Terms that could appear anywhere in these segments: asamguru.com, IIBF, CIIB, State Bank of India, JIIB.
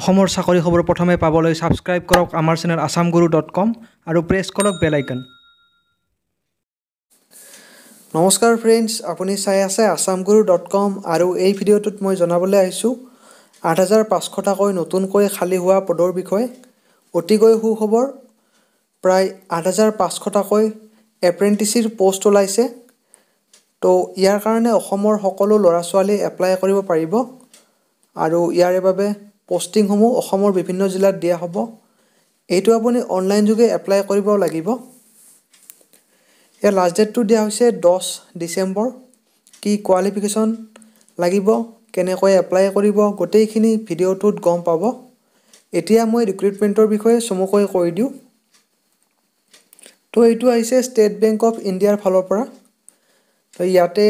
অসমৰ চাকৰি খবৰ প্ৰথমে পাবলৈ সাবস্ক্ৰাইব কৰক আমাৰ চেনেল asamguru.com আৰু প্ৰেছ কৰক বেল আইকন নমস্কাৰ फ्रेंड्स আপুনি চাই আছে asamguru.com আৰু এই ভিডিঅটোত মই জনাবলৈ আহিছো 8500 টাকাকৈ নতুনকৈ খালি হোৱা পদৰ বিষয়ে অতিগৈ হু খবৰ প্ৰায় 8500 টাকাকৈ এপ্ৰেন্টিছৰ পোষ্ট ওলাইছে তো ইয়াৰ কাৰণে অসমৰ সকলো লৰা ছোৱালী এপ্লাই কৰিব পাৰিব আৰু ইয়াৰ বাবে Posting homo অসমৰ বিভিন্ন জিলাত দিয়া হ'ব এইটো আপুনি অনলাইন যোগে এপ্লাই কৰিব লাগিব ইয়াৰ লাষ্ট ডেট টু দিয়া হৈছে 10 ডিসেম্বৰ কি কোৱালিফিকেশন লাগিব কেনেকৈ এপ্লাই কৰিব গোটেইখিনি ভিডিওটোত গম পাব এতিয়া মই ৰিক্ৰুটমেন্টৰ বিষয়ে সমকৈ কৈ দিও তো এইটো আহিছে ষ্টেট বেংক অফ ইণ্ডিয়াৰ ফালৰ পৰা তো ইয়াতে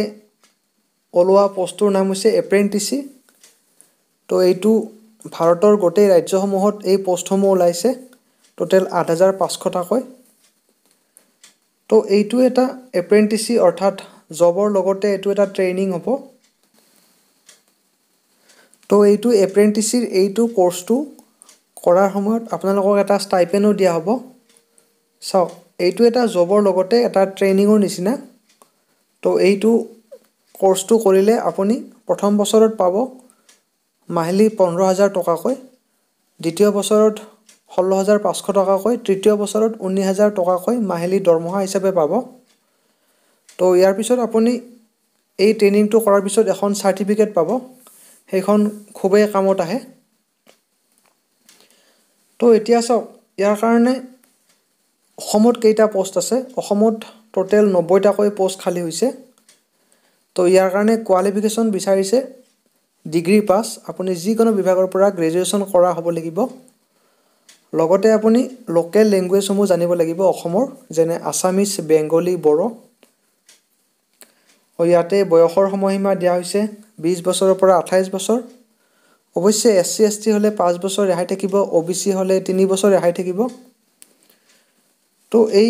অলৱা পোষ্টৰ নাম হৈছে এপ্ৰেন্টিছি তো এইটো ভাৰতৰ গোটেই ৰাজ্যসমূহত এই পোষ্টসমূহ ওলাইছে টোটাল 8500 টাকাকৈ তো এইটো এটা এপ্ৰেন্টিছি অৰ্থাৎ জবৰ লগতে এইটো এটা ট্ৰেইনিং হ'ব তো এইটো এপ্ৰেন্টিছিৰ এইটো কোৰ্সটো কৰাৰ সময়ত আপোনালোকক এটা স্টাইপেনো দিয়া হ'ব সো এইটো এটা জবৰ লগতে এটা ট্ৰেইনিংৰ নিচিনা তো এইটো কোৰ্সটো কৰিলে আপুনি প্ৰথম বছৰত পাব মাহিলি 15000 টকাকৈ দ্বিতীয় বছৰত 16500 টকাকৈ তৃতীয় বছৰত 19000 টকাকৈ মাহিলি দৰমহা হিচাপে পাব তো ইয়াৰ পিছত আপুনি এই ট্ৰেনিংটো কৰাৰ পিছত এখন সাৰ্টিফিকেট পাব সেইখন খুবেই কামত আহে তো এতিয়া সব ইয়াৰ কাৰণে অসমত কেইটা পোষ্ট আছে অসমত টোটাল 90 টাকৈ পোষ্ট খালি হৈছে তো ইয়াৰ কাৰণে কোৱালিফিকেশন বিচাৰিছে Degree pass, আপুনি যিকোনো বিভাগৰ পৰা গ্ৰেজুৱেচন কৰা হ'ব লাগিব লগতে আপুনি লোকেল ল্যাঙ্গুৱেজ সমূহ জানিব লাগিব অসমৰ যেনে আসামিজ বেঙ্গলী বড়ো আৰু ইয়াতে বয়সৰ সময়সীমা দিয়া হৈছে 20 বছৰৰ পৰা 28 বছৰ অৱশ্যে এসসি এসটি হলে 5 বছৰ ৰেহাই থাকিব ওবিসি হলে 3 বছৰ ৰেহাই থাকিব তো এই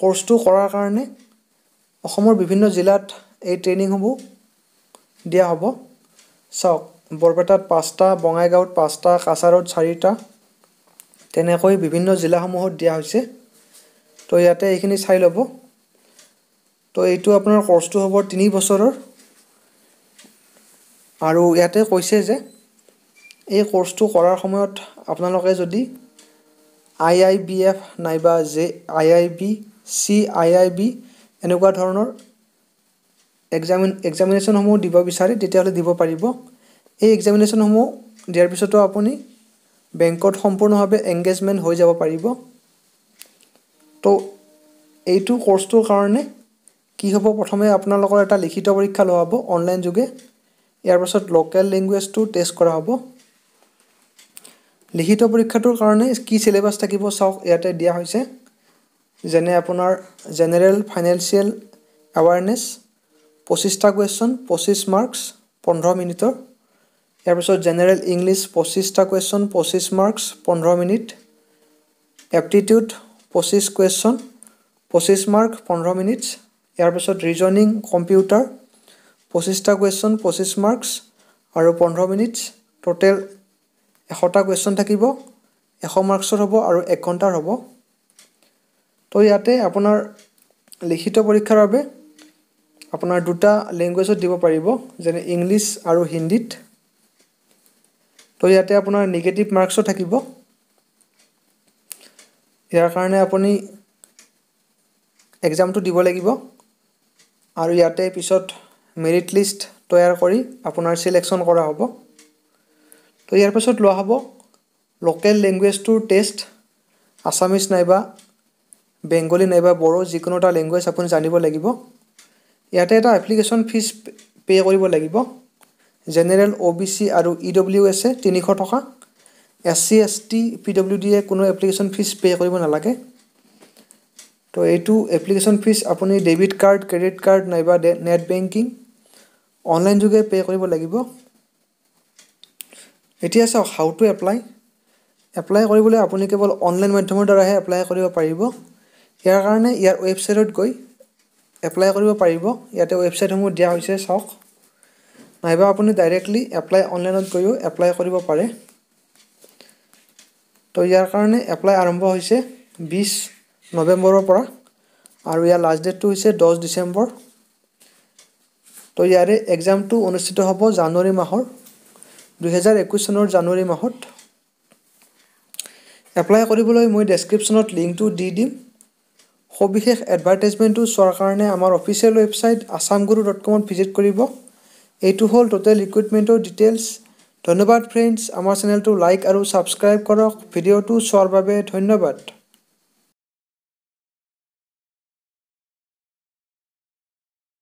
কোৰ্সটো কৰাৰ কাৰণে অসমৰ বিভিন্ন জিলাত এই ট্ৰেনিং হ'ব দিয়া হ'ব সক বৰপেটাত 5টা বঙাইগাঁৱত 5টা কাছাৰত 4টা তেনেকৈ বিভিন্ন জিলাসমূহত দিয়া হৈছে তো ইয়াতে এইখিনি চাই লব তো এইটো আপোনাৰ কোৰ্সটো হ'ব 3 বছৰৰ আৰু ইয়াতে কৈছে যে এই কোৰ্সটো কৰাৰ সময়ত আপোনালোকে যদি IIBF নাইবা JIIB CIIB এনেকুৱা ধৰণৰ examination সমূহ দিব বিচাৰি তেতিয়ালে দিব পাৰিব এই examination সমূহ দিয়াৰ পিছতো আপুনি বেংকত সম্পূৰ্ণভাৱে এংগেজমেন্ট হৈ যাব পাৰিব তো এইটো কোৰ্সটোৰ কাৰণে কি হ'ব প্ৰথমে আপোনালোকৰ এটা লিখিত পৰীক্ষা লোৱা হ'ব অনলাইন যোগে ইয়াৰ পাছত লোকেল ল্যাঙ্গুৱেজটো টেষ্ট কৰা হ'ব লিখিত পৰীক্ষাটোৰ কাৰণে কি সিলেবাস থাকিব চাওক ইয়াতে দিয়া হৈছে যেনে আপোনাৰ জেনাৰেল ফাইনান্সিয়েল এৱাৰনেস 25 টা কোয়েশ্চন 25 মাৰ্কস 15 মিনিটৰ ইয়াৰ পিছত জেনাৰেল ইংলিছ 25 টা question 25 marks 15 minute aptitude 25 question 25 mark 15 minute ইয়াৰ পিছত ৰিজনিং কম্পিউটাৰ 25 টা কোয়েশ্চন 25 মাৰ্কস আৰু 15 মিনিট টোটাল 100 টা কোয়েশ্চন থাকিব 100 মাৰ্কসৰ হ'ব আৰু 1 ঘণ্টাৰ হ'ব তো ইয়াতে আপোনাৰ লিখিত পৰীক্ষাৰ বাবে আপোনাৰ দুটা ল্যাঙ্গুৱেজত দিব পাৰিব যেনে ইংলিছ আৰু হিন্দীত তো ইয়াতে আপোনাৰ নেগেটিভ মাৰ্কস থাকিব ইয়াৰ কাৰণে আপুনি এক্সামটো দিব লাগিব আৰু ইয়াতে পিছত মেৰিট লিষ্ট তৈয়াৰ কৰি আপোনাৰ সিলেকশন কৰা হ'ব তো ইয়াৰ পিছত লোৱা হ'ব লোকেল ল্যাঙ্গুৱেজটোৰ টেষ্ট আসামিজ নাইবা বেঙ্গলী নাইবা বড়ো যিকোনোটা ল্যাঙ্গুৱেজ আপুনি জানিব লাগিব ইয়াতে এটা এপ্লিকেশন ফিস পে কৰিব লাগিব জেনাৰেল ওবিসি আৰু ইডব্লিউএস এ 300 টকা এসসি এসটি পিডব্লিউডি এ কোনো এপ্লিকেশন ফিস পে কৰিব নালাগে তো এইটো এপ্লিকেশন ফিস আপুনি ডেবিট কাৰ্ড ক্ৰেডিট কাৰ্ড নাইবা নেট বেংকিং অনলাইন যোগে পে কৰিব লাগিব এতিয়া চাও হাউ টু এপ্লাই এপ্লাই কৰিবলৈ আপুনি কেৱল অনলাইন মাধ্যমৰ দ্বাৰাহে এপ্লাই কৰিব পাৰিব ইয়াৰ কাৰণে ইয়াৰ ৱেবছাইটত গৈ এপ্লাই কৰিব পাৰিব ইয়াতে ৱেবছাইট সমূহ দিয়া হৈছে সক নাইবা আপুনি डायरेक्टली এপ্লাই অনলাইনত গয়ো এপ্লাই কৰিব পাৰে তো ইয়াৰ কাৰণে এপ্লাই আৰম্ভ হৈছে 20 নৱেম্বৰৰ পৰা আৰু ইয়াৰ লাষ্ট ডেটটো হৈছে 10 ডিসেম্বৰ তো ইয়াৰে एग्जामটো অনুষ্ঠিত হ'ব জানুৱাৰী মাহৰ 2021 চনৰ জানুৱাৰী মাহত এপ্লাই কৰিবলৈ মই ডেসক্ৰিপচনত লিংকটো দি দিম সবিশেষ এডভাৰটাইজমেন্টটো চোৱাৰ কাৰণে আমাৰ অফিচিয়েল ওয়েবসাইট asamguru.com ভিজিট কৰিব এইটো হ'ল টোটাল ৰিক্ৰুটমেন্টৰ ডিটেইলস ধন্যবাদ फ्रेंड्स আমাৰ চেনেলটো লাইক আৰু সাবস্ক্ৰাইব কৰক ভিডিঅ'টো চোৱাৰ বাবে ধন্যবাদ